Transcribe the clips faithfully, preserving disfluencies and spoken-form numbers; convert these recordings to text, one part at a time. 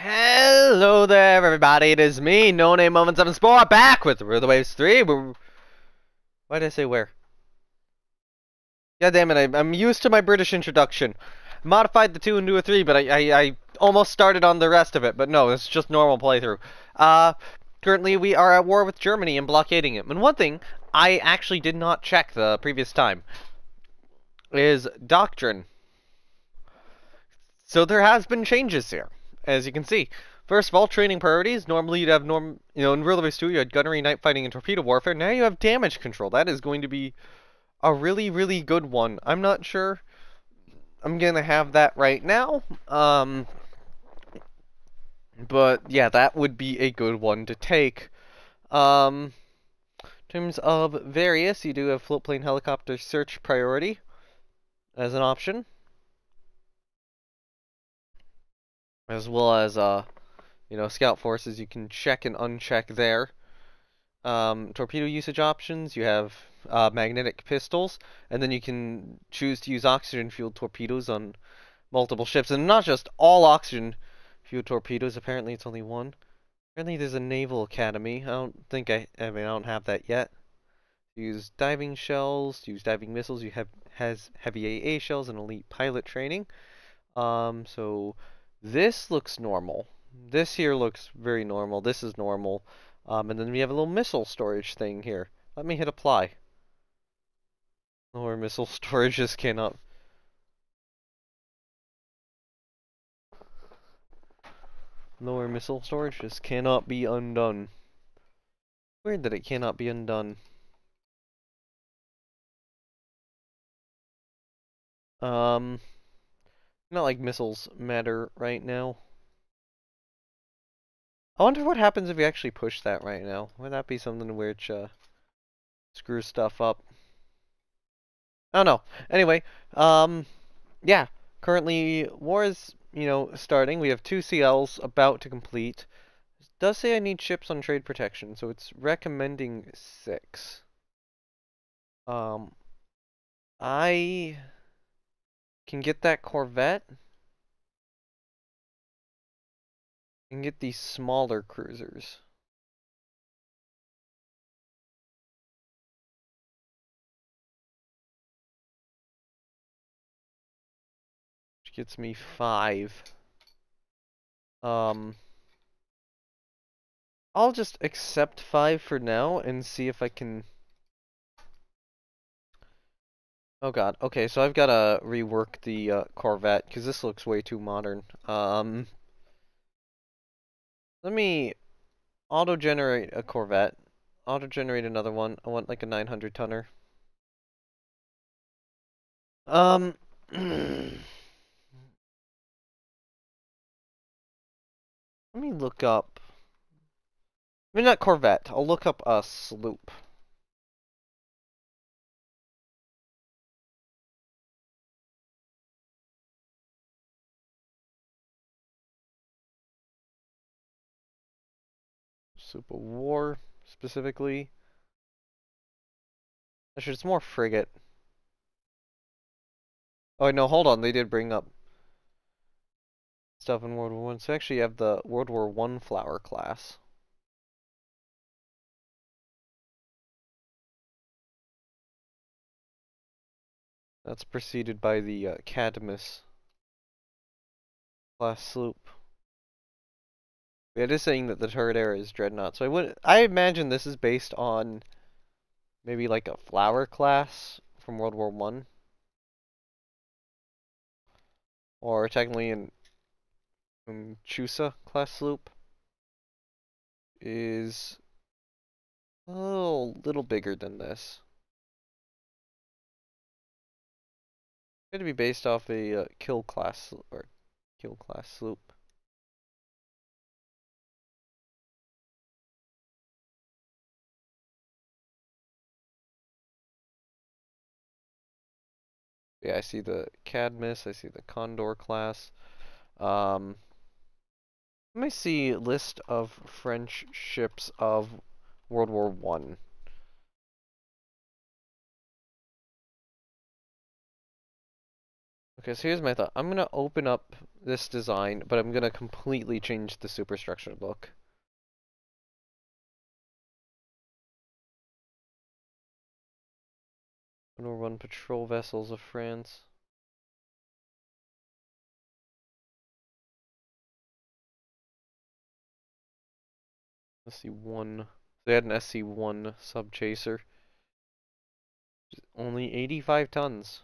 Hello there, everybody. It is me, Noname one one seven Spore, back with Rule the Waves three. We're... Why did I say where? God damn it, I, I'm used to my British introduction. Modified the two into a three, but I, I, I almost started on the rest of it. But no, it's just normal playthrough. Uh, currently, we are at war with Germany and blockading it. And one thing I actually did not check the previous time is doctrine. So there has been changes here. As you can see, first of all, training priorities. Normally, you'd have norm, you know, in Rule the Waves two, you had gunnery, night fighting, and torpedo warfare. Now you have damage control. That is going to be a really, really good one. I'm not sure I'm gonna have that right now, um, but yeah, that would be a good one to take. Um, in terms of various, you do have float plane, helicopter, search priority as an option, as well as, uh, you know, scout forces. You can check and uncheck there. Um, torpedo usage options, you have uh, magnetic pistols, and then you can choose to use oxygen-fueled torpedoes on multiple ships, and not just all oxygen-fueled torpedoes. Apparently it's only one. Apparently there's a naval academy. I don't think I, I mean, I don't have that yet. Use diving shells, use diving missiles. You have, has heavy A A shells and elite pilot training. Um, so... This looks normal. This here looks very normal. This is normal. Um, and then we have a little missile storage thing here. Let me hit apply. Lower missile storage just cannot... Lower missile storage just cannot be undone. Weird that it cannot be undone. Um... Not like missiles matter right now. I wonder what happens if we actually push that right now. Would that be something which uh, screws stuff up? I don't know. Anyway, um, yeah. Currently, war is, you know, starting. We have two C Ls about to complete. It does say I need ships on trade protection, so it's recommending six. Um, I... Can get that Corvette. Can get these smaller cruisers. Which gets me five. Um, I'll just accept five for now and see if I can... Oh god, okay, so I've got to rework the uh, Corvette, because this looks way too modern. Um, let me auto-generate a Corvette, auto-generate another one. I want like a nine hundred tonner. Um, let me look up, I mean not Corvette, I'll look up a sloop. Sloop of war, specifically. Actually, it's more frigate. Oh, no, hold on. They did bring up stuff in World War One. So, actually, you have the World War One Flower class. That's preceded by the uh, Cadmus class sloop. It is saying that the turret era is dreadnought, so I would I imagine this is based on maybe like a flower class from World War One, or technically in, in Chusa class sloop is a little, little bigger than this. Could be based off a uh, kill class or kill class sloop. Yeah, I see the Cadmus, I see the Condor class. Um, let me see a list of French ships of World War One. Okay, so here's my thought. I'm gonna open up this design, but I'm gonna completely change the superstructure look. I'm gonna run patrol vessels of France. S C one. They had an S C one subchaser. Only eighty-five tons.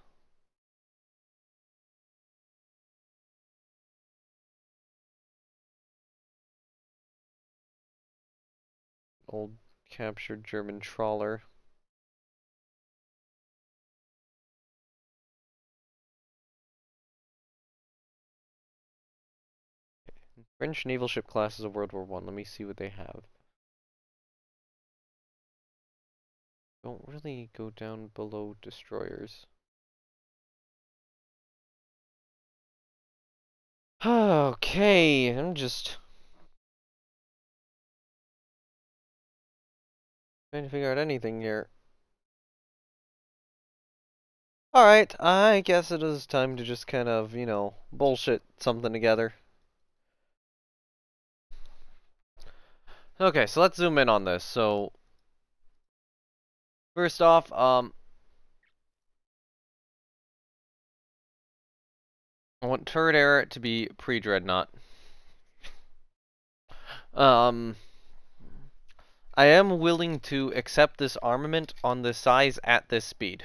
Old captured German trawler. French naval ship classes of World War One. Let me see what they have. Don't really go down below destroyers. Okay, I'm just trying to figure out anything here. Alright, I guess it is time to just kind of, you know, bullshit something together. Okay, so let's zoom in on this. So first off, um, I want turret era to be pre-dreadnought. Um, I am willing to accept this armament on this size at this speed.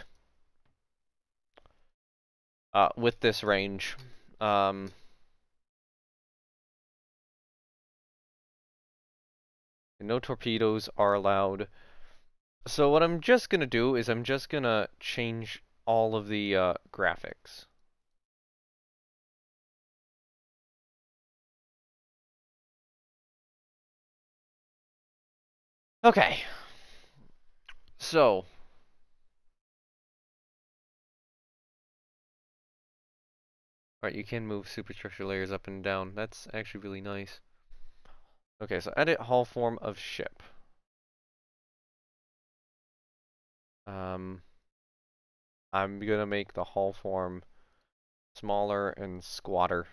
Uh, with this range. Um... No torpedoes are allowed. So what I'm just going to do is I'm just going to change all of the uh, graphics. Okay. So. Alright, you can move superstructure layers up and down. That's actually really nice. Okay, so edit hull form of ship. Um, I'm gonna make the hull form smaller and squatter.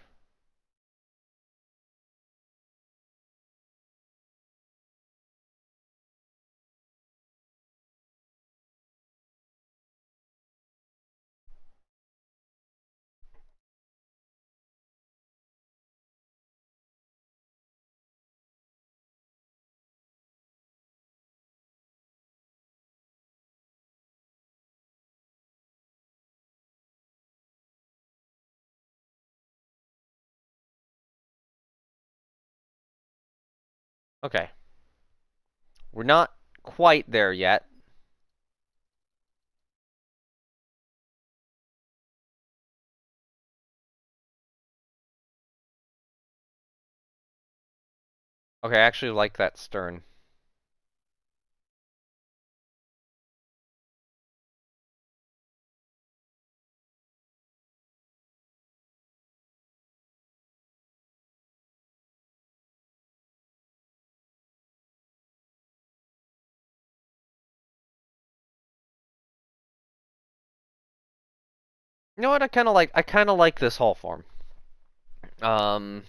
Okay, we're not quite there yet. Okay, I actually like that stern. You know what, I kinda like I kinda like this hull form. Um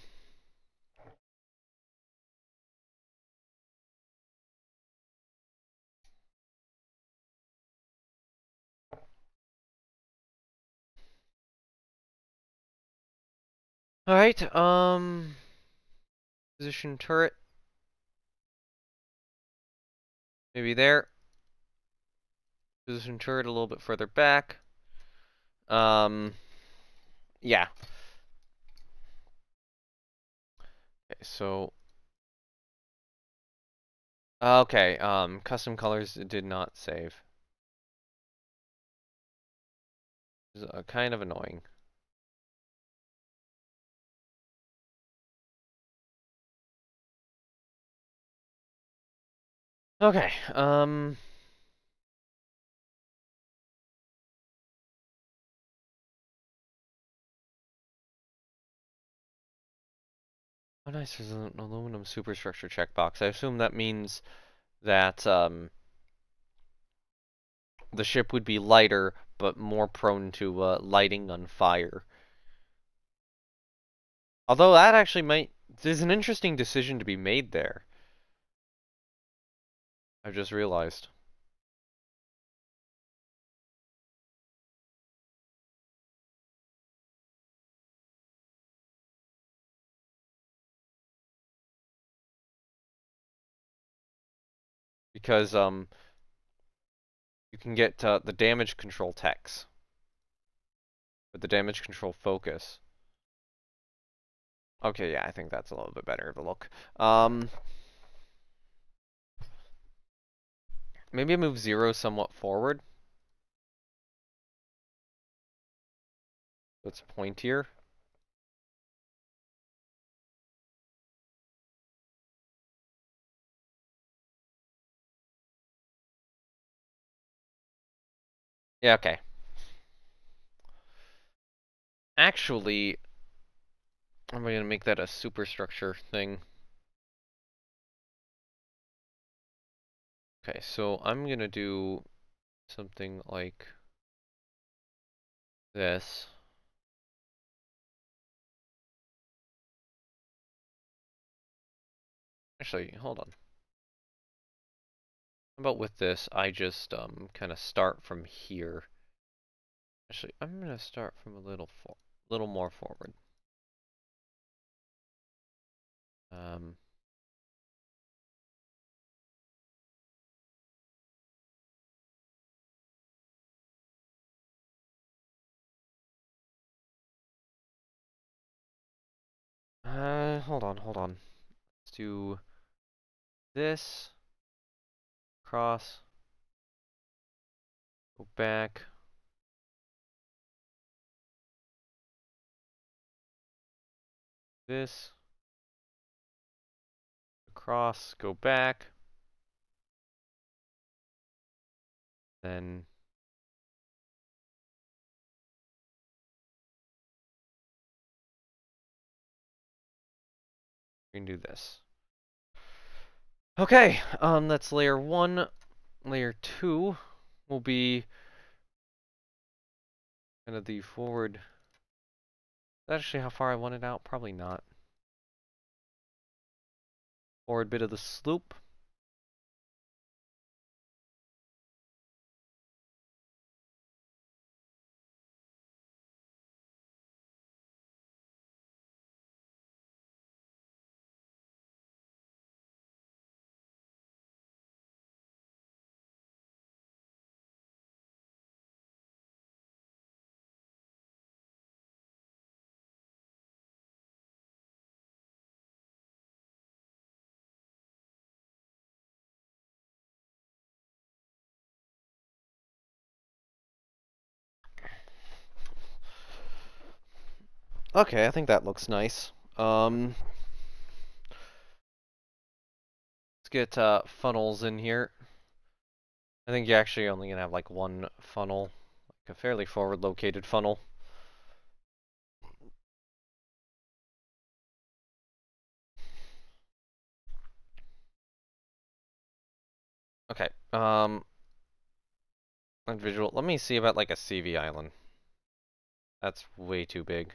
Alright, um position turret. Maybe there. Position turret a little bit further back. Um, yeah. Okay, so. Okay, um, custom colors did not save. It's uh, kind of annoying. Okay, um. Oh nice, there's an aluminum superstructure checkbox. I assume that means that um, the ship would be lighter, but more prone to uh, lighting on fire. Although that actually might... There's an interesting decision to be made there. I've just realized. Because, um... you can get uh, the damage control techs. But the damage control focus... Okay, yeah, I think that's a little bit better of a look. Um, maybe I move zero somewhat forward. It's pointier. Yeah, okay. Actually... I'm going to make that a superstructure thing. Okay, so I'm going to do something like this. Actually, hold on. How about with this, I just um, kind of start from here. Actually, I'm going to start from a little, for little more forward. Um, uh, hold on, hold on. Let's do this, cross, go back. This. Cross, go back, then we can do this. Okay, um, that's layer one. Layer two will be kind of the forward. Is that actually how far I want it out? Probably not. Forward bit of the sloop. Okay, I think that looks nice. Um, let's get uh, funnels in here. I think you're actually only going to have like one funnel, like a fairly forward located funnel. Okay, um, visual. Let me see about like a C V island. That's way too big.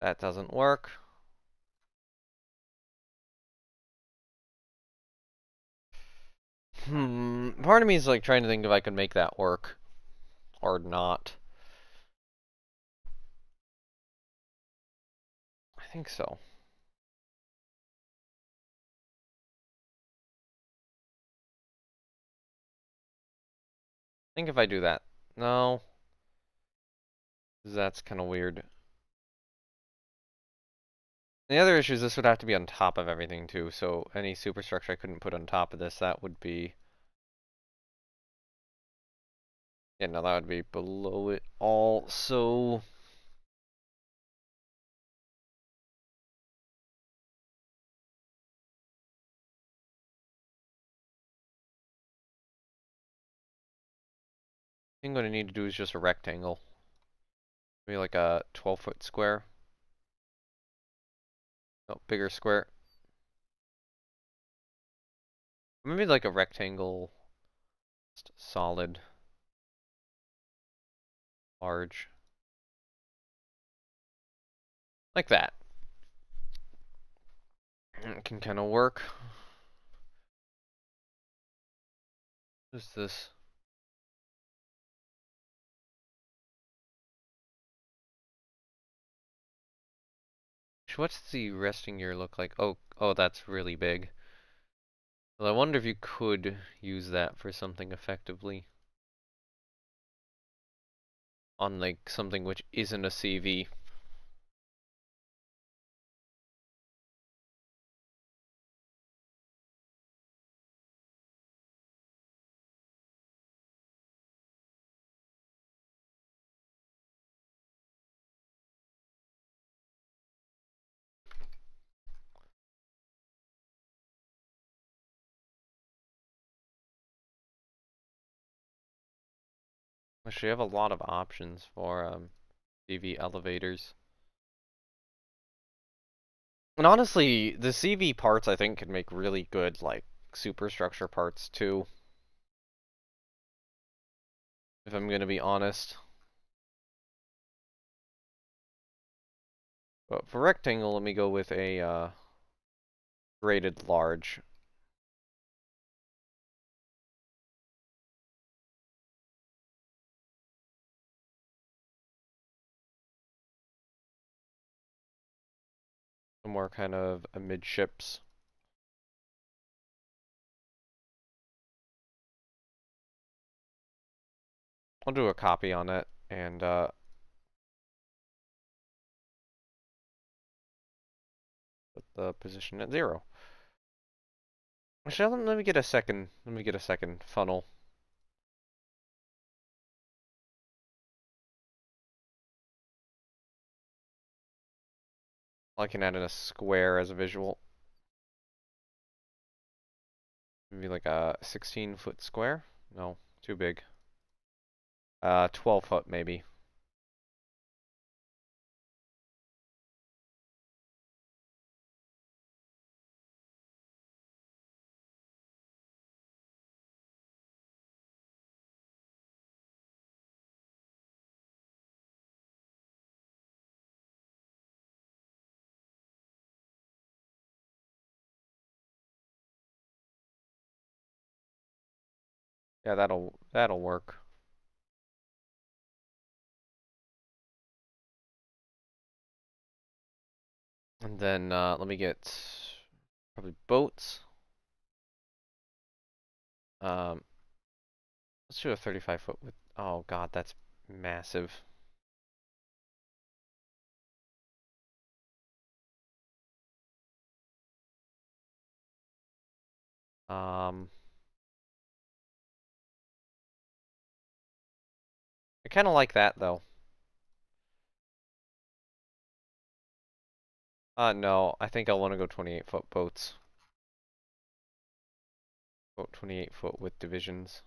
That doesn't work. Hmm, part of me is like trying to think if I could make that work or not. I think so. I think if I do that. No. That's kind of weird. The other issue is this would have to be on top of everything too, so any superstructure I couldn't put on top of this, that would be... Yeah, no, that would be below it all, so... I think what I need to do is just a rectangle. Maybe like a twelve foot square. Oh, bigger square. Maybe like a rectangle, just solid, large. Like that. It can kind of work. What is this? What's the resting gear look like? Oh, oh, that's really big. Well, I wonder if you could use that for something effectively. On like something which isn't a C V. Actually, I have a lot of options for um, C V elevators. And honestly, the C V parts, I think, can make really good, like, superstructure parts, too. If I'm going to be honest. But for rectangle, let me go with a uh, graded large. More kind of amidships. I'll do a copy on it and uh, put the position at zero. Actually, let me get a second. Let me get a second funnel. I can add in a square as a visual. Maybe like a sixteen foot square? No, too big. Uh, twelve foot maybe. Yeah, that'll that'll work. And then uh, let me get probably boats. Um, let's do a thirty-five foot with. Oh God, that's massive. Um. I kind of like that, though. Uh, no, I think I'll want to go twenty-eight foot boats. Boat twenty-eight foot with divisions.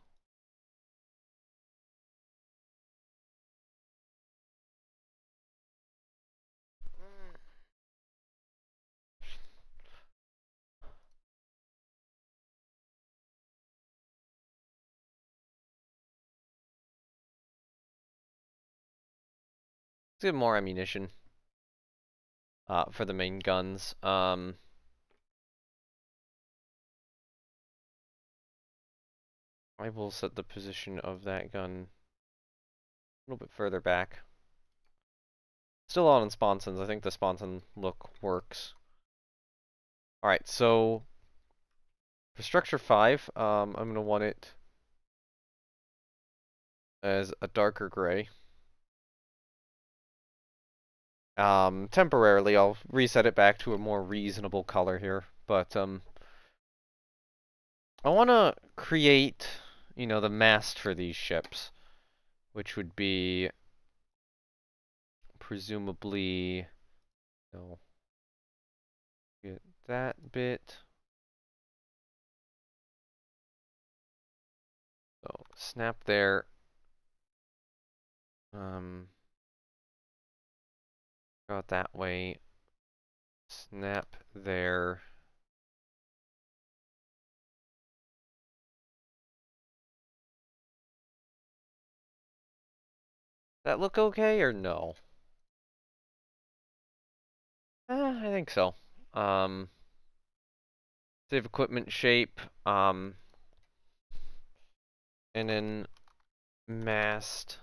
Let's get more ammunition uh, for the main guns. Um, I will set the position of that gun a little bit further back. Still on in sponsons. I think the sponson look works. Alright, so for structure five, um, I'm going to want it as a darker gray. Um, temporarily, I'll reset it back to a more reasonable color here, but, um, I want to create, you know, the mast for these ships, which would be, presumably, no, get that bit, so, snap there, um, go out that way, snap there, that look okay or no? Uh, I think so. Um, save equipment shape, um, and then mast.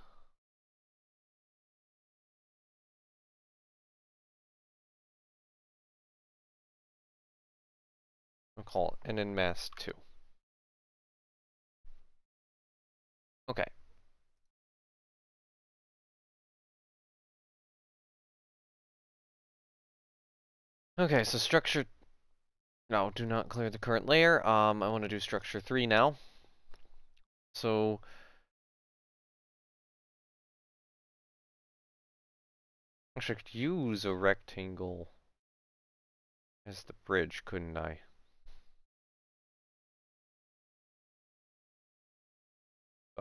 I'll call it and then mast two. Okay. Okay, so structure... No, do not clear the current layer. Um, I want to do structure three now. So... I should use a rectangle as the bridge, couldn't I?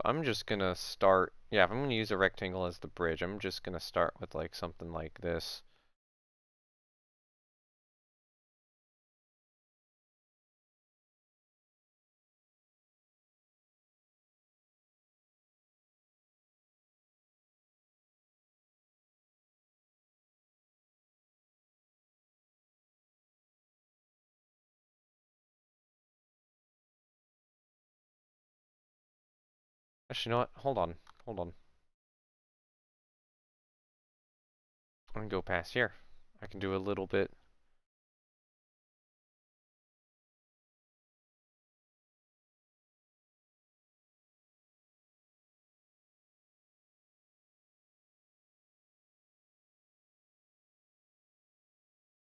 I'm just gonna start... Yeah, if I'm gonna use a rectangle as the bridge, I'm just gonna start with like something like this. Actually, you know what? Hold on. Hold on. I'm gonna go past here. I can do a little bit.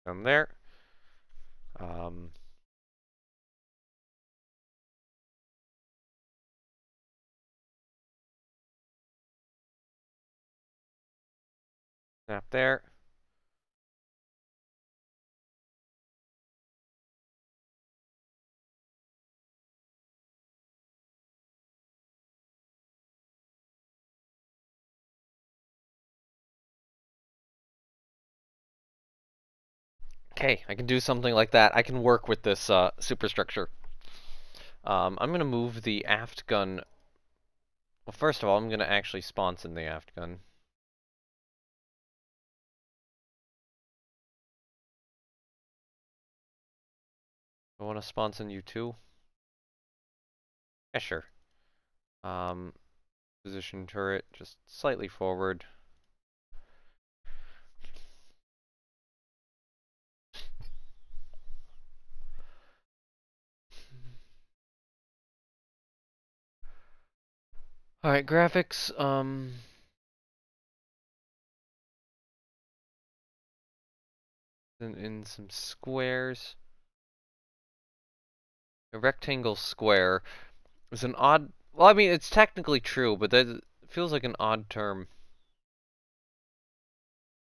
Down there. Um... Snap there. Okay, I can do something like that. I can work with this uh, superstructure. Um, I'm going to move the aft gun. Well, first of all, I'm going to actually sponson the aft gun. I want to sponsor you too. Yeah, sure. Um, position turret just slightly forward. All right, graphics. Um. And in some squares. A rectangle square is an odd... Well, I mean, it's technically true, but that feels like an odd term.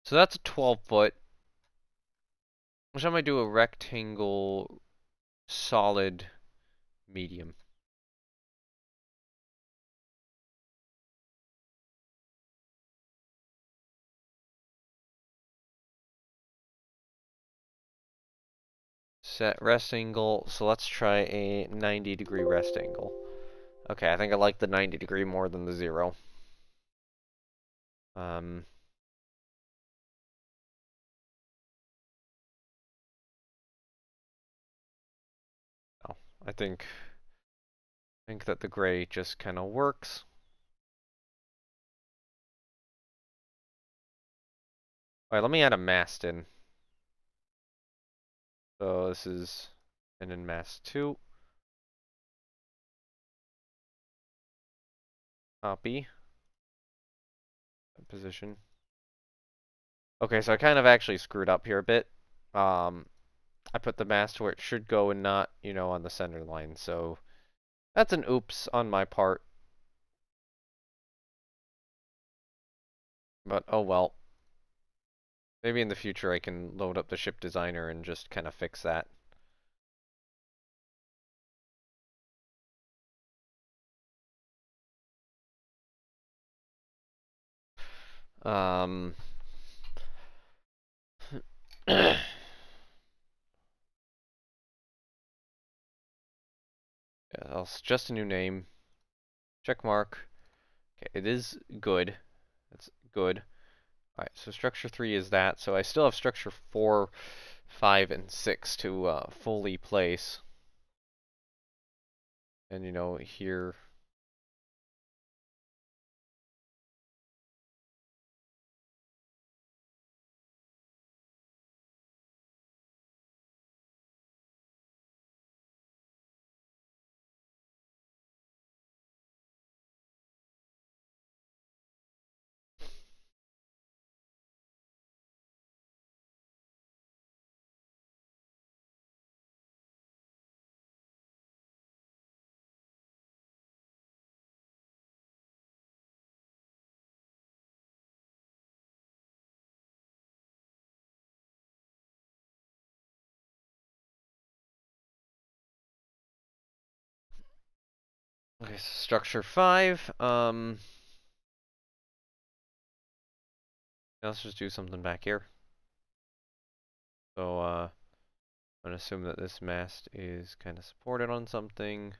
So that's a twelve foot. Which I might do a rectangle solid medium. Set rest angle, so let's try a ninety degree rest angle. Okay, I think I like the ninety degree more than the zero. Um, oh, I think, I think that the gray just kind of works. Alright, let me add a mast in. So this is an in mast two. Copy. Position. Okay, so I kind of actually screwed up here a bit. Um, I put the mast where it should go and not, you know, on the center line. So that's an oops on my part. But oh well. Maybe in the future I can load up the ship designer and just kind of fix that. Um. I'll suggest a new name. Check mark. Okay, it is good. That's good. Alright, so structure three is that. So I still have structure four, five, and six to uh, fully place. And you know, here... Okay, so structure five, um, let's just do something back here. So, uh, I'm gonna assume that this mast is kind of supported on something.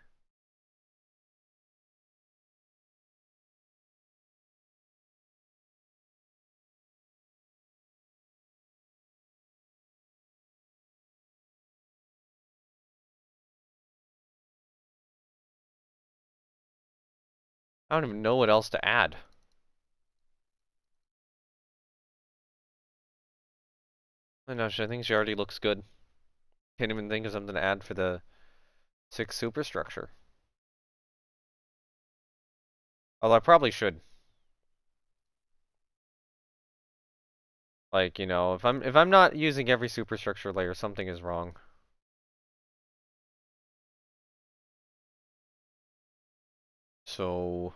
I don't even know what else to add. I know, I think she already looks good. Can't even think of something to add for the sixth superstructure. Although I probably should. Like, you know, if I'm if I'm not using every superstructure layer, something is wrong. So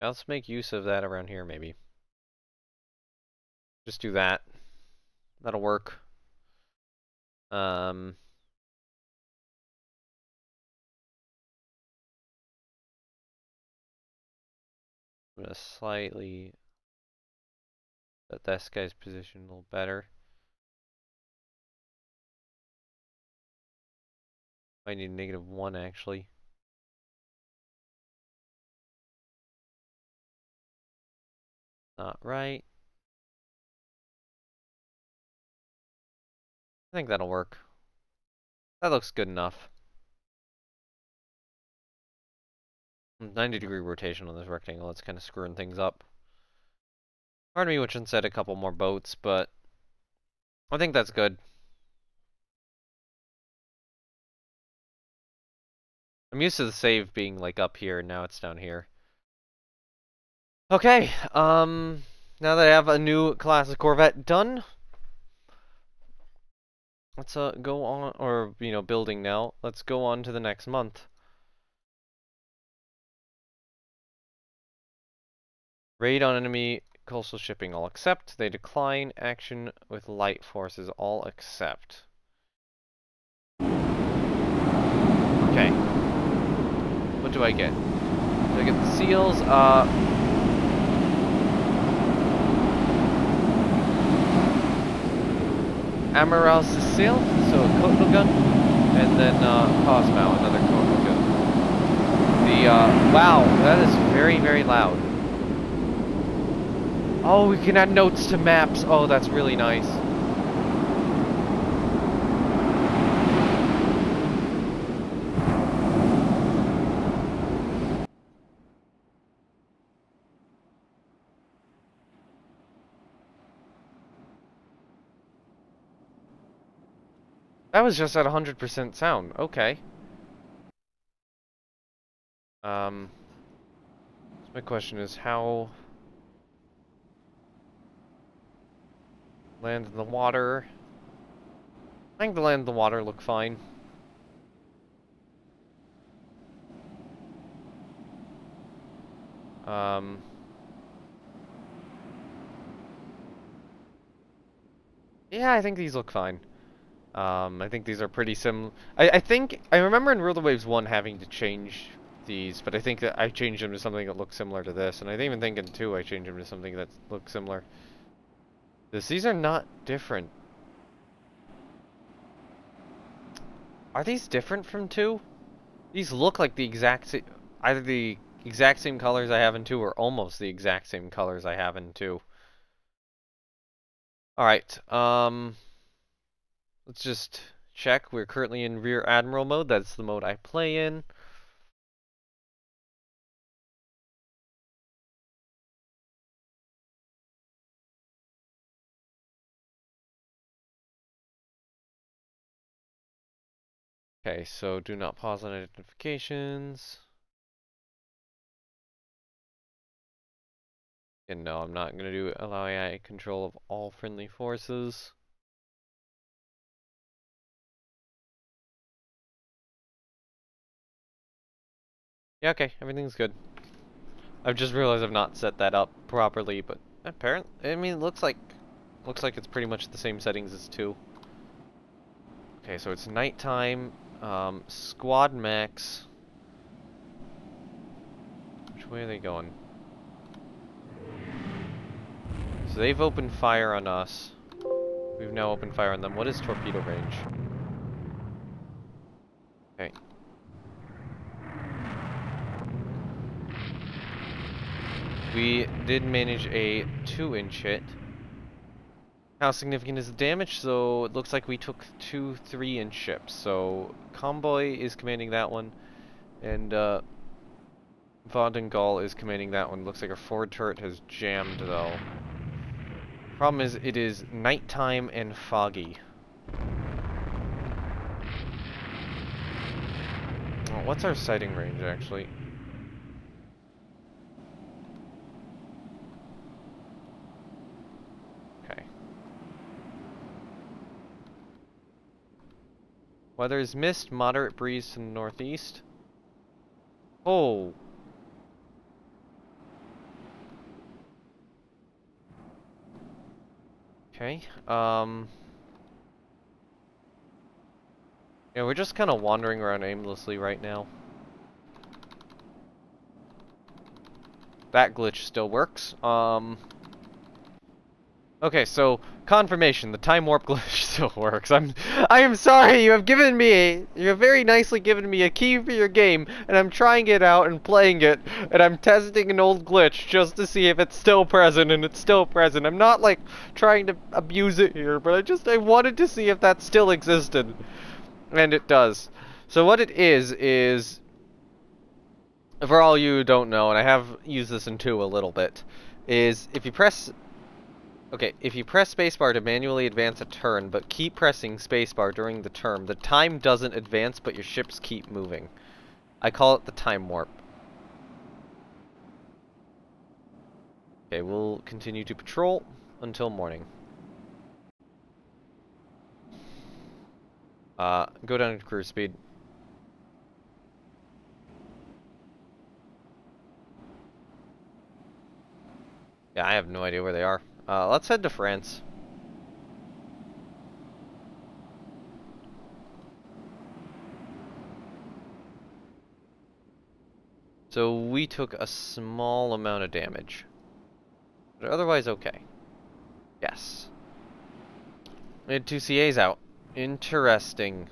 let's make use of that around here, maybe. Just do that. That'll work. Um, I'm gonna slightly let this guy's position a little better. I need negative one actually. Not right. I think that'll work. That looks good enough. ninety degree rotation on this rectangle, it's kind of screwing things up. Pardon me, which instead a couple more boats, but I think that's good. I'm used to the save being like up here, and now it's down here. Okay, um, now that I have a new class of Corvette done, let's uh, go on, or, you know, building now, let's go on to the next month. Raid on enemy coastal shipping, all accept. They decline action with light forces, all accept. Okay. What do I get? Do I get the seals? Uh... Amaral Cecil, so a Kotlo gun, and then uh, Cosmo, another Kotlo gun. The, uh, wow, that is very, very loud. Oh, we can add notes to maps. Oh, that's really nice. That was just at one hundred percent sound, okay. Um, so my question is how... Land in the water... I think the land in the water look fine. Um... Yeah, I think these look fine. Um, I think these are pretty similar. I, I think, I remember in Rule the Waves one having to change these, but I think that I changed them to something that looks similar to this, and I even think in two I changed them to something that looks similar. This, these are not different. Are these different from two? These look like the exact same, either the exact same colors I have in two or almost the exact same colors I have in two. Alright, um, let's just check. We're currently in Rear Admiral mode. That's the mode I play in. Okay, so do not pause on identifications. And no, I'm not going to do allow A I control of all friendly forces. Yeah, okay, everything's good. I've just realized I've not set that up properly, but apparently, I mean, it looks like, looks like it's pretty much the same settings as two. Okay, so it's nighttime. Um, squad max. Which way are they going? So they've opened fire on us. We've now opened fire on them. What is torpedo range? Okay. We did manage a two inch hit. How significant is the damage? So it looks like we took two three inch ships. So Comboy is commanding that one, and uh, Vaudengal is commanding that one. Looks like our forward turret has jammed though. Problem is, it is nighttime and foggy. Oh, what's our sighting range, actually? Okay. Weather is mist, moderate breeze to the northeast. Oh! Okay, um... yeah, we're just kind of wandering around aimlessly right now. That glitch still works. Um... Okay, so, confirmation, the time warp glitch still works. I'm- I am sorry, you have given me a- you have very nicely given me a key for your game, and I'm trying it out and playing it, and I'm testing an old glitch just to see if it's still present, and it's still present. I'm not, like, trying to abuse it here, but I just- I wanted to see if that still existed. And it does. So what it is, is... for all you who don't know, and I have used this in two a little bit, is if you press- Okay, if you press spacebar to manually advance a turn, but keep pressing spacebar during the turn, the time doesn't advance, but your ships keep moving. I call it the time warp. Okay, we'll continue to patrol until morning. Uh, go down to cruise speed. Yeah, I have no idea where they are. Uh, let's head to France. So we took a small amount of damage, but otherwise okay. Yes. We had two C As out. Interesting.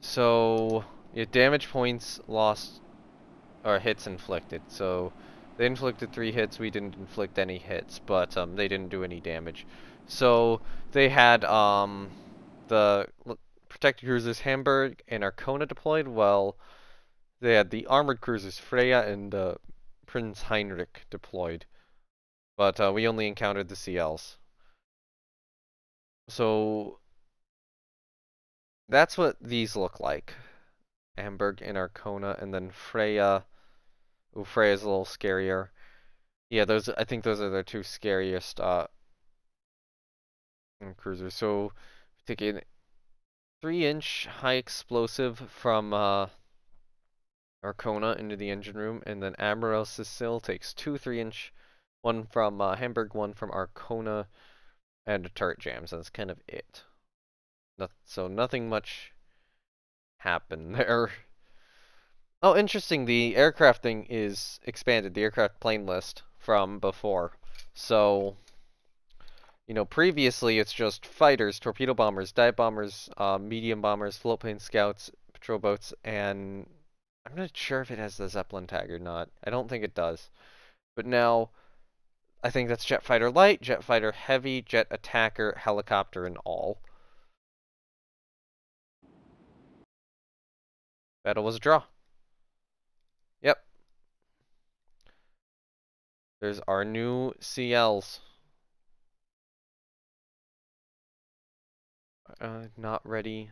So, yeah, damage points lost, or hits inflicted, so... they inflicted three hits, we didn't inflict any hits, but um, they didn't do any damage. So they had um, the protected cruisers Hamburg and Arcona deployed, while they had the armored cruisers Freya and uh, Prince Heinrich deployed. But uh, we only encountered the C Ls. So that's what these look like. Hamburg and Arcona, and then Freya. Ooh, Freya's a little scarier. Yeah, those I think those are their two scariest uh, cruisers. So, take a three inch high explosive from uh, Arcona into the engine room, and then Admiral Cecil takes two three inch, one from uh, Hamburg, one from Arcona, and a turret jam. So that's kind of it. Not, so nothing much happened there. Oh, interesting, the aircraft thing is expanded, the aircraft plane list from before. So, you know, previously it's just fighters, torpedo bombers, dive bombers, uh, medium bombers, float plane scouts, patrol boats, and I'm not sure if it has the Zeppelin tag or not. I don't think it does. But now, I think that's Jet Fighter Light, Jet Fighter Heavy, Jet Attacker, Helicopter, and all. Battle was a draw. Yep. There's our new C Ls. Uh, not ready.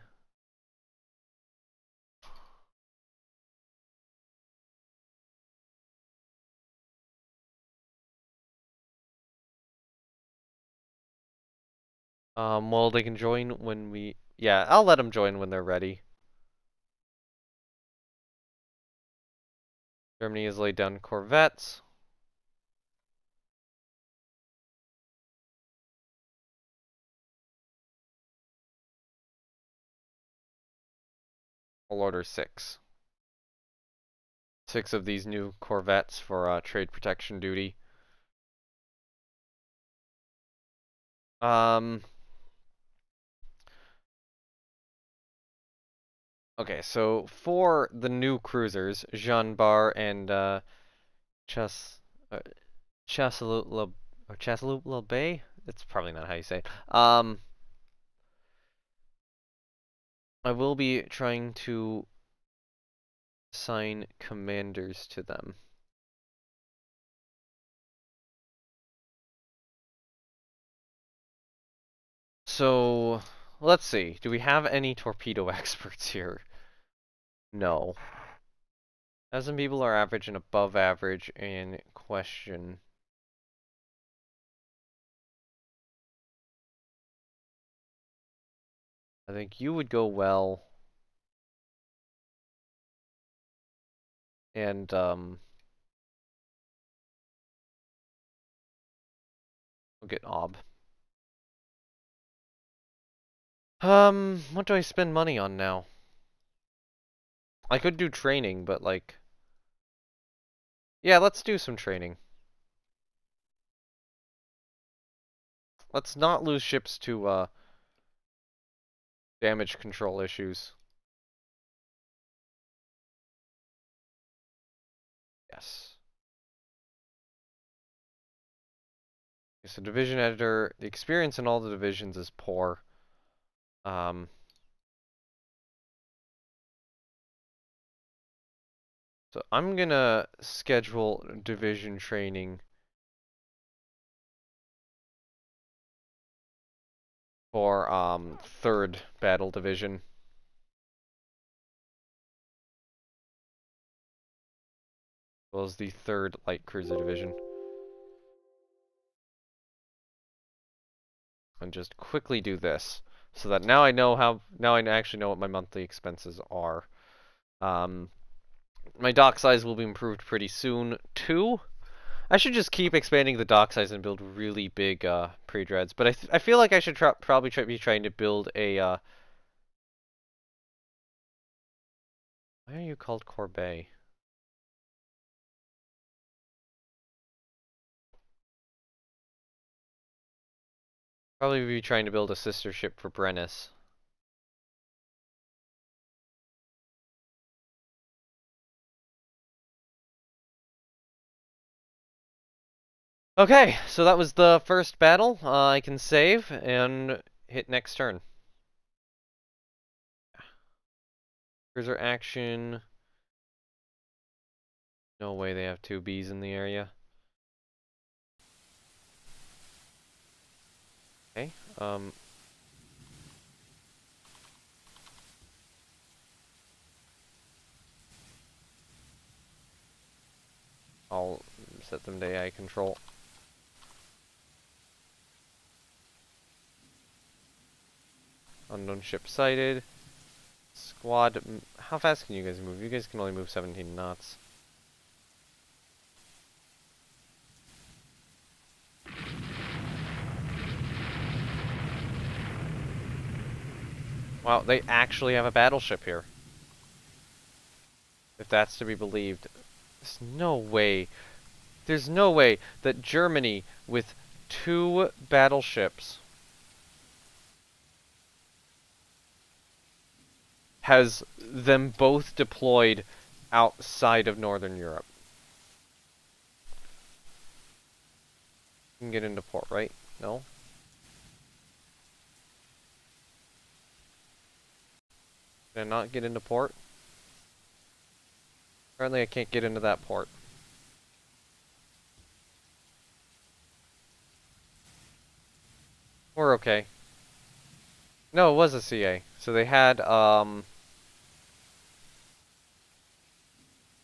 Um, well, they can join when we... Yeah, I'll let them join when they're ready. Germany has laid down corvettes. I'll order six. Six of these new corvettes for uh, trade protection duty. Um... Okay, so for the new cruisers, Jean Bart and uh, Chas uh, Chasaloup or Chasaloup Bay. It's probably not how you say it. Um, I will be trying to assign commanders to them. So let's see. Do we have any torpedo experts here? No. Thousand people are average and above average in question. I think you would go well. And um we'll get Ob. Um, what do I spend money on now? I could do training, but like... Yeah, let's do some training. Let's not lose ships to, uh... damage control issues. Yes. Okay, so division editor, the experience in all the divisions is poor. Um, so I'm gonna schedule division training for um third battle division. As well as the third light cruiser division. And just quickly do this. So that now I know how, now I actually know what my monthly expenses are. Um, my dock size will be improved pretty soon, too. I should just keep expanding the dock size and build really big uh, pre-dreads. But I, th I feel like I should tr probably try be trying to build a... Uh... Why are you called Corbet? Probably be trying to build a sister ship for Brennus. Okay, so that was the first battle. Uh, I can save and hit next turn. Cruiser action. No way they have two Bs in the area. Okay, um... I'll set them to A I control. Unknown ship sighted. Squad... How fast can you guys move? You guys can only move seventeen knots. Wow, they actually have a battleship here. If that's to be believed. There's no way. There's no way that Germany, with two battleships, has them both deployed outside of Northern Europe. You can get into port, right? No? Did I not get into port? Apparently I can't get into that port. We're okay. No, it was a C A. So they had, um...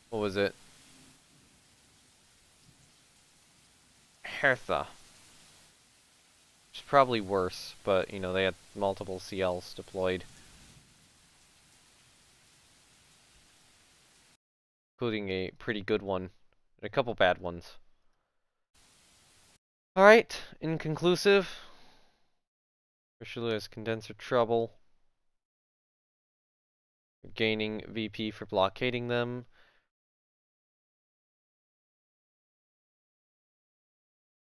what was it? Hertha. Which is probably worse, but, you know, they had multiple C Ls deployed. Including a pretty good one, and a couple bad ones. Alright, inconclusive. Richelieu has condenser trouble. Gaining V P for blockading them.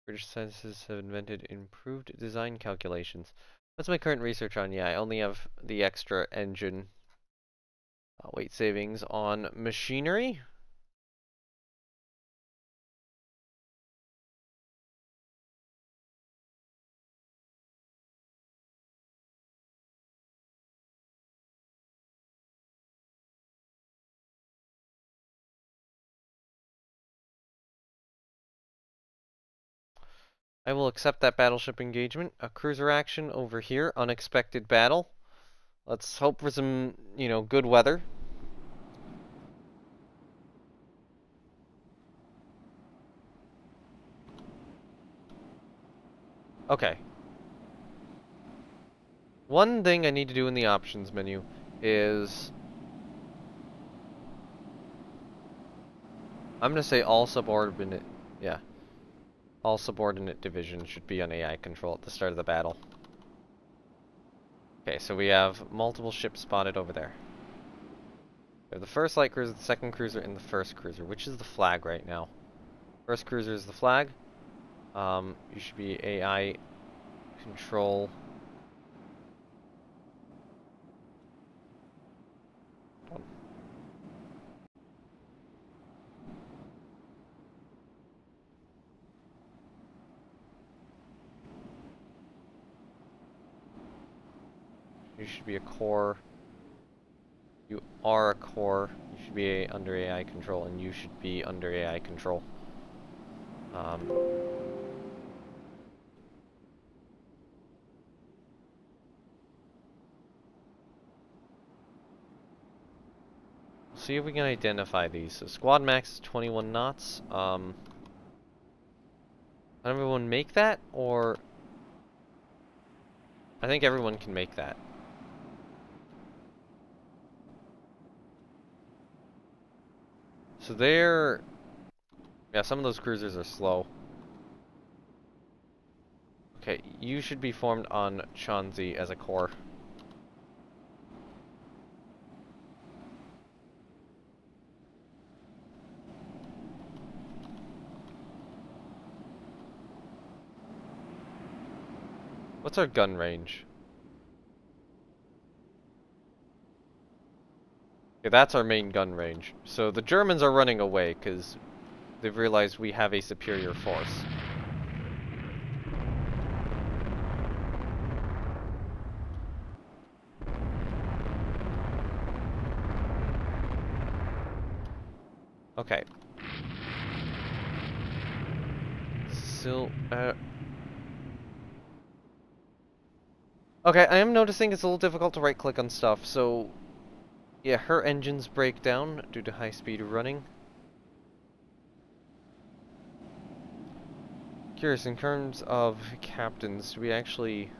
British scientists have invented improved design calculations. That's my current research on, yeah, I only have the extra engine uh, weight savings on machinery. I will accept that battleship engagement. A cruiser action over here. Unexpected battle. Let's hope for some, you know, good weather. Okay. One thing I need to do in the options menu is... I'm going to say all subordinate... yeah. All subordinate divisions should be on A I control at the start of the battle. Okay, so we have multiple ships spotted over there. We have the first light cruiser, the second cruiser, and the first cruiser, which is the flag right now. First cruiser is the flag. Um, you should be A I control. You should be a core. You are a core. You should be a, under A I control, and you should be under A I control. Um, see if we can identify these. So squad max is twenty-one knots. Um, can everyone make that, or I think everyone can make that. So they're... yeah, some of those cruisers are slow. Okay, you should be formed on Chonzi as a core. What's our gun range? Okay, that's our main gun range. So the Germans are running away because they've realized we have a superior force. Okay. So, uh... okay, I am noticing it's a little difficult to right-click on stuff, so... yeah, her engines break down due to high-speed running. Curious, in terms of captains, do we actually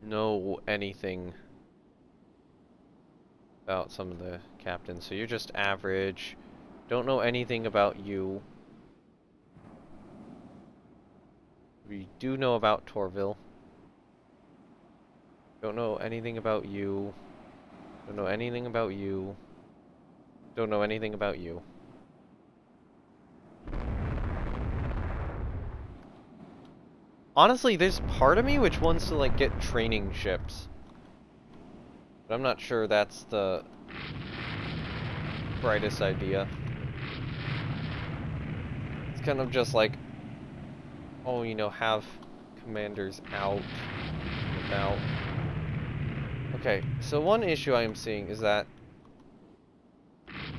know anything about some of the captains? So you're just average, don't know anything about you. We do know about Torville. Don't know anything about you. Don't know anything about you. Don't know anything about you. Honestly, there's part of me which wants to, like, get training ships. But I'm not sure that's the brightest idea. kind of just like, oh, you know, have commanders out and about. Okay, so one issue I am seeing is that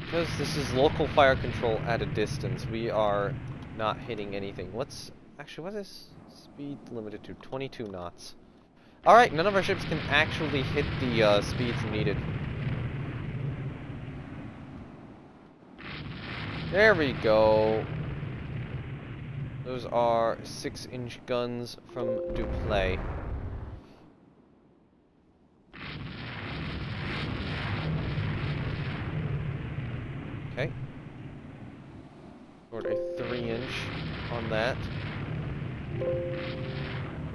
because this is local fire control at a distance, we are not hitting anything. What's actually, what is speed limited to? twenty-two knots. Alright, none of our ships can actually hit the uh, speeds needed. There we go. Those are six inch guns from Dupley. Okay. Order a three inch on that.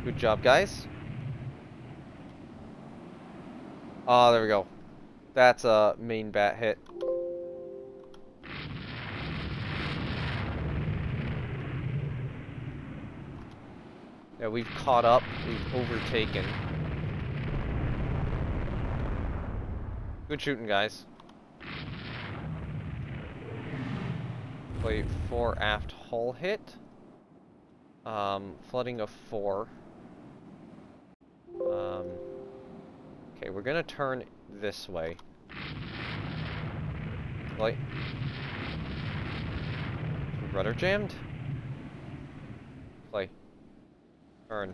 Good job, guys. Ah, uh, there we go. That's a main bat hit. Yeah, we've caught up. We've overtaken. Good shooting, guys. Play four aft hull hit. Um, flooding of four. Um... Okay, we're gonna turn this way. Light. Rudder jammed. Play. Turn.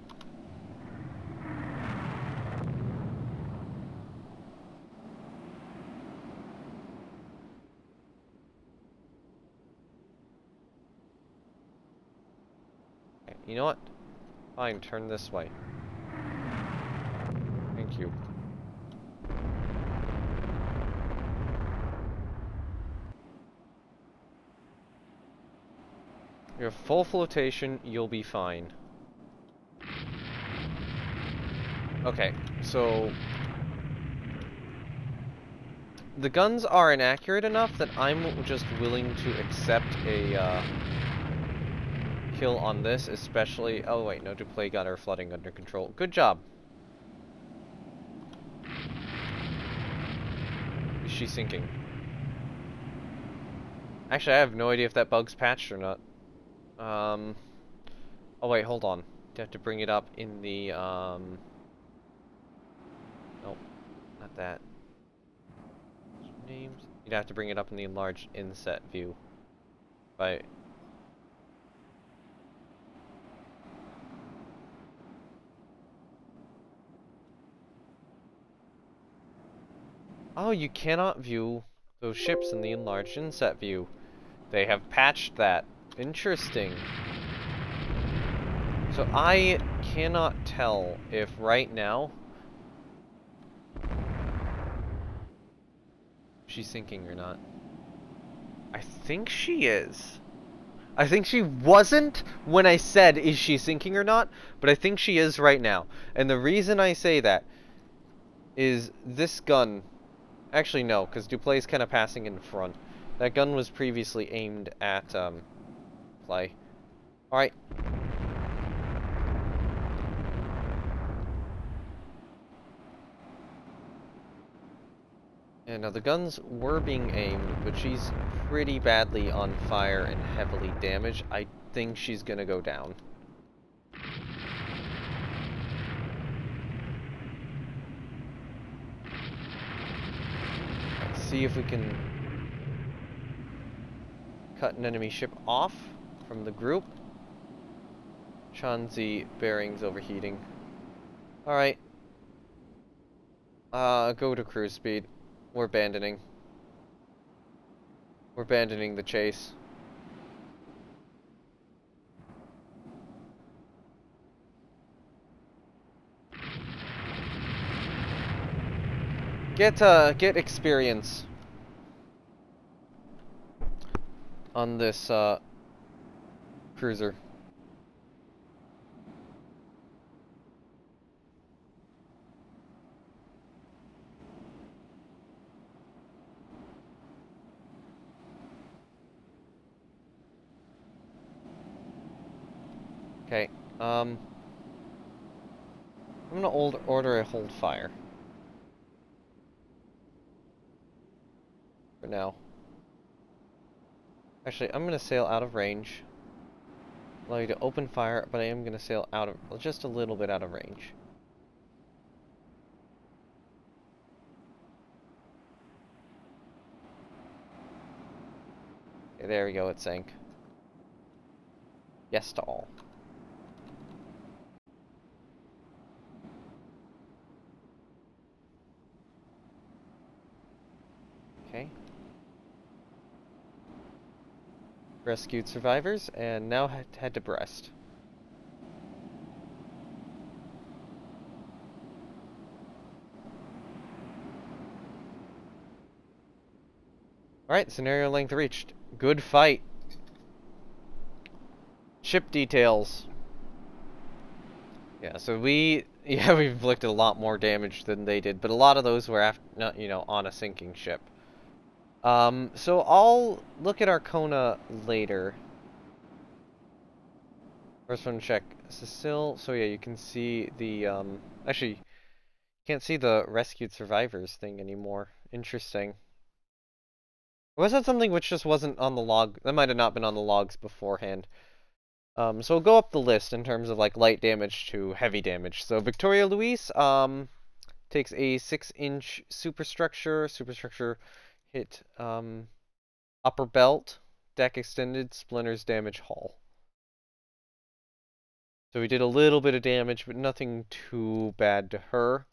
Okay, you know what? Fine, turn this way. Thank you. You're full flotation, you'll be fine. Okay, so the guns are inaccurate enough that I'm just willing to accept a uh, kill on this, especially... Oh wait, no, Dupley got our flooding under control. Good job. Is she sinking? Actually, I have no idea if that bug's patched or not. Um, oh wait, hold on. You have to bring it up in the, um, nope, not that. Names. You'd have to bring it up in the enlarged inset view. Right. Oh, you cannot view those ships in the enlarged inset view. They have patched that. Interesting. So I cannot tell if right now she's sinking or not. I think she is. I think she wasn't when I said is she sinking or not, but I think she is right now. And the reason I say that is this gun. Actually no, because Dupley's kind of passing in front. That gun was previously aimed at um Play. All right. And now the guns were being aimed, but she's pretty badly on fire and heavily damaged. I think she's gonna go down. Let's see if we can cut an enemy ship off from the group. Chanzi bearings overheating. Alright. Uh, go to cruise speed. We're abandoning. We're abandoning the chase. Get, uh, get experience on this, uh, cruiser. Okay, um, I'm gonna old order a hold fire for now. Actually, I'm gonna sail out of range. allow you to open fire, but I am going to sail out of, just a little bit out of range. There we go, it sank. Yes to all. Okay. Rescued survivors, and now head to Brest. Alright, scenario length reached. Good fight. Ship details. Yeah, so we yeah we inflicted a lot more damage than they did, but a lot of those were after, not, you know, on a sinking ship. Um, so I'll look at Arcona later. First one, check Sicil. So yeah, you can see the um actually you can't see the rescued survivors thing anymore. Interesting. Was that something which just wasn't on the log? That might have not been on the logs beforehand. Um, so we'll go up the list in terms of like light damage to heavy damage. So Victoria Louise um, takes a six inch superstructure. Superstructure hit um, upper belt, deck extended, splinters damage hull. So we did a little bit of damage, but nothing too bad to her.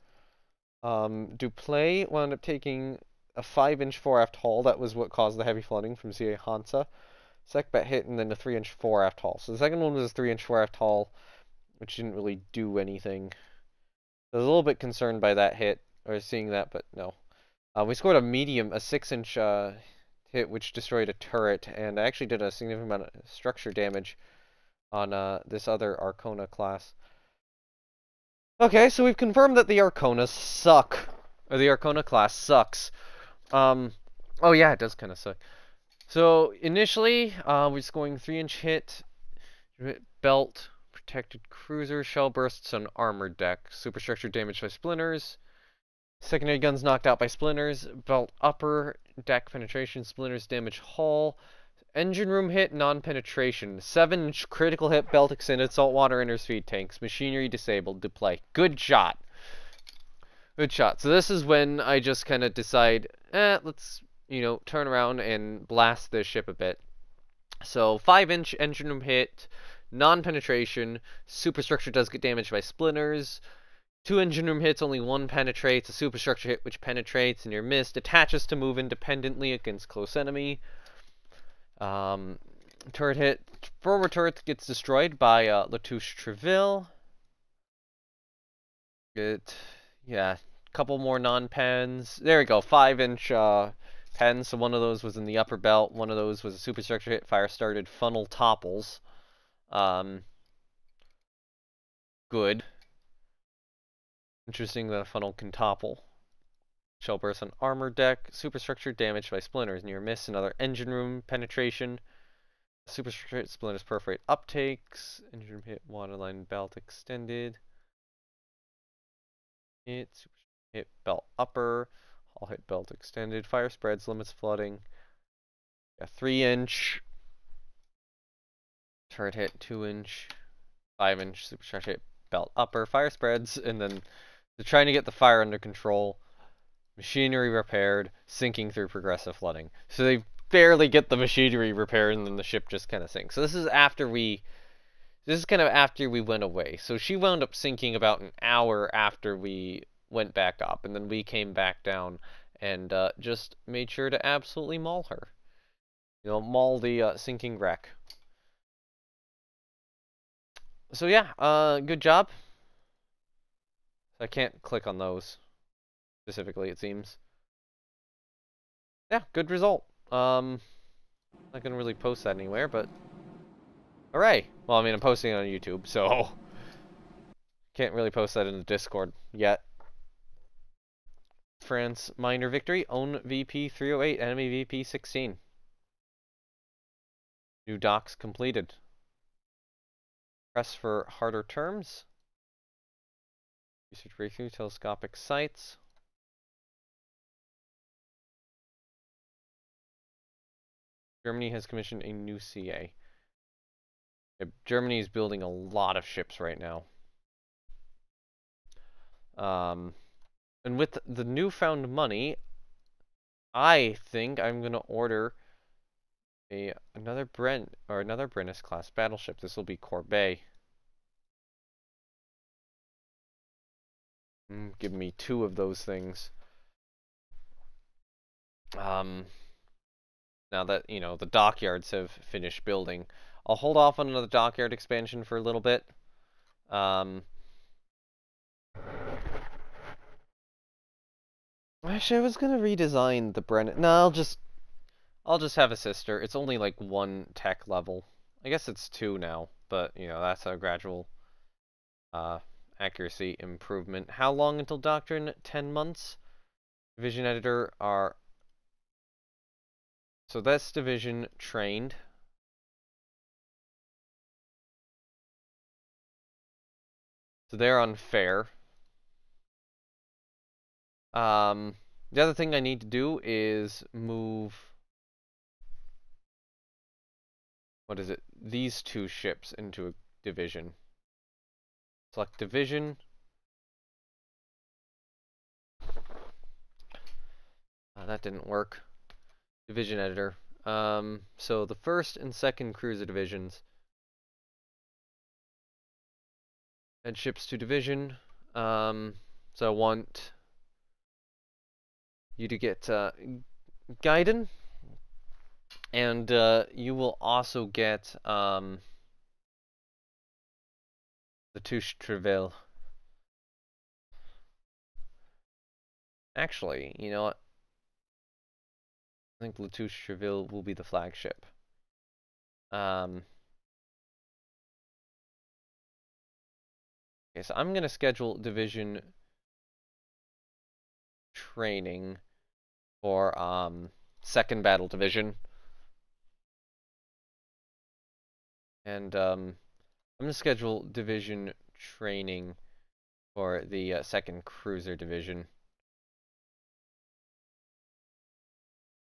Um, Dupley wound up taking a five inch fore-aft hull. That was what caused the heavy flooding from C A Hansa. Secbat hit, and then a three inch fore-aft hull. So the second one was a three inch fore-aft hull, which didn't really do anything. I was a little bit concerned by that hit, or seeing that, but no. Uh, we scored a medium, a six inch uh, hit, which destroyed a turret, and I actually did a significant amount of structure damage on uh, this other Arcona class. Okay, so we've confirmed that the Arcona suck. Or the Arcona class sucks. Um, oh yeah, it does kind of suck. So initially, uh, we're scoring three inch hit, belt, protected cruiser, shell bursts on armored deck, superstructure damaged by splinters, secondary guns knocked out by splinters, belt upper, deck penetration, splinters damage hull, engine room hit, non-penetration, seven inch critical hit, belt extended, saltwater interspeed tanks, machinery disabled, deploy. Good shot. Good shot. So this is when I just kind of decide, eh, let's, you know, turn around and blast this ship a bit. So five inch engine room hit, non-penetration, superstructure does get damaged by splinters, two engine room hits, only one penetrates, a superstructure hit which penetrates and you're missed, attaches to move independently against close enemy. Um, turret hit, forward turret gets destroyed by uh, Latouche-Tréville. Good. Yeah, couple more non-pens. There we go, five inch uh, pens. So one of those was in the upper belt. One of those was a superstructure hit. Fire started. Funnel topples. Um, good. Interesting that a funnel can topple. Shell burst on armor deck. Superstructure damaged by splinters. Near miss. Another engine room penetration. Superstructure hit. Splinters perforate uptakes. Engine room hit. Waterline belt extended. Hit, hit belt upper, all hit belt extended, fire spreads, limits flooding, a three inch, turret hit, two inch, five inch, superstructure hit, belt upper, fire spreads, and then they're trying to get the fire under control, machinery repaired, sinking through progressive flooding. So they barely get the machinery repaired and then the ship just kind of sinks. So this is after we... This is kind of after we went away. So she wound up sinking about an hour after we went back up. And then we came back down and uh, just made sure to absolutely maul her. You know, maul the uh, sinking wreck. So yeah, uh, good job. I can't click on those specifically, it seems. Yeah, good result. Um, not gonna really post that anywhere, but... Hooray! Well, I mean, I'm posting it on YouTube, so... Can't really post that in the Discord yet. France minor victory. Own V P three oh eight, enemy V P sixteen. New docs completed. Press for harder terms. Research breakthrough, telescopic sights. Germany has commissioned a new C A. Germany is building a lot of ships right now. Um, and with the newfound money, I think I'm gonna order a another Bren or another Brennus class battleship. This will be Corbet. Mm, give me two of those things. Um, now that you know the dockyards have finished building, I'll hold off on another dockyard expansion for a little bit. Um, actually, I was gonna redesign the Brennan. No, I'll just, I'll just have a sister. It's only like one tech level. I guess it's two now, but you know that's a gradual, uh. accuracy improvement. How long until doctrine? Ten months. Division editor are... So that's division trained. So they're unfair. Um, the other thing I need to do is move... What is it? These two ships into a division. Select division. Uh, that didn't work. Division editor. Um, so the first and second cruiser divisions. Add ships to division. Um, so I want you to get uh, Gaiden, and uh, you will also get. Um, Latouche-Tréville. Actually, you know what? I think Latouche-Tréville will be the flagship. Um, okay, so I'm going to schedule division training for um, second Battle Division. And... Um, I'm going to schedule division training for the uh, second cruiser division.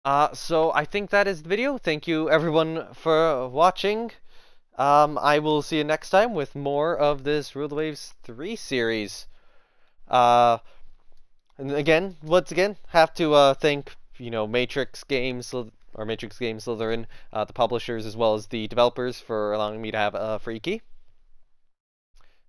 Uh, so I think that is the video. Thank you everyone for watching. Um, I will see you next time with more of this Rule the Waves three series. Uh, and again, once again, have to uh, thank, you know, Matrix Games, or Matrix Games Slytherin, uh, the publishers, as well as the developers for allowing me to have a free key.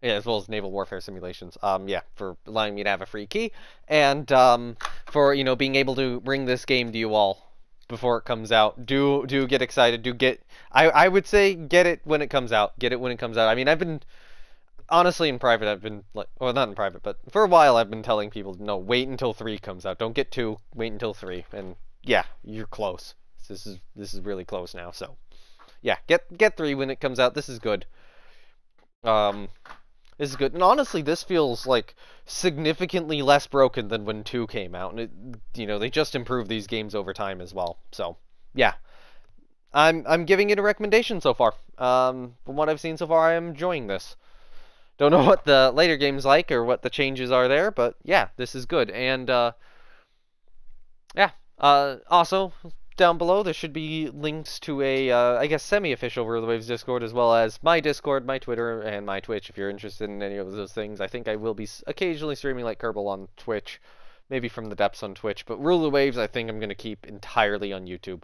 Yeah, as well as Naval Warfare Simulations, um, yeah, for allowing me to have a free key, and, um, for, you know, being able to bring this game to you all before it comes out. Do, do get excited, do get, I, I would say get it when it comes out, get it when it comes out. I mean, I've been, honestly, in private, I've been, like, well, not in private, but for a while I've been telling people, no, wait until three comes out, don't get two, wait until three, and, yeah, you're close. This is, this is really close now, so, yeah, get, get three when it comes out, this is good. Um... This is good, and honestly, this feels like significantly less broken than when two came out, and it, you know, they just improved these games over time as well. So, yeah, I'm I'm giving it a recommendation so far. Um, from what I've seen so far, I am enjoying this. Don't know what the later games like or what the changes are there, but yeah, this is good. And uh, yeah, uh, also down below there should be links to a, uh, I guess, semi-official Rule the Waves Discord, as well as my Discord, my Twitter, and my Twitch, if you're interested in any of those things. I think I will be occasionally streaming like Kerbal on Twitch, maybe From the Depths on Twitch, but Rule the Waves I think I'm going to keep entirely on YouTube.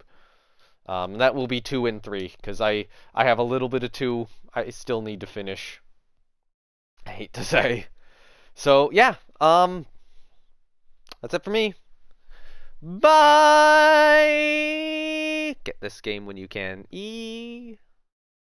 Um, that will be two and three, because I, I have a little bit of two I still need to finish. I hate to say. So, yeah, um, that's it for me. Bye! Get this game when you can. E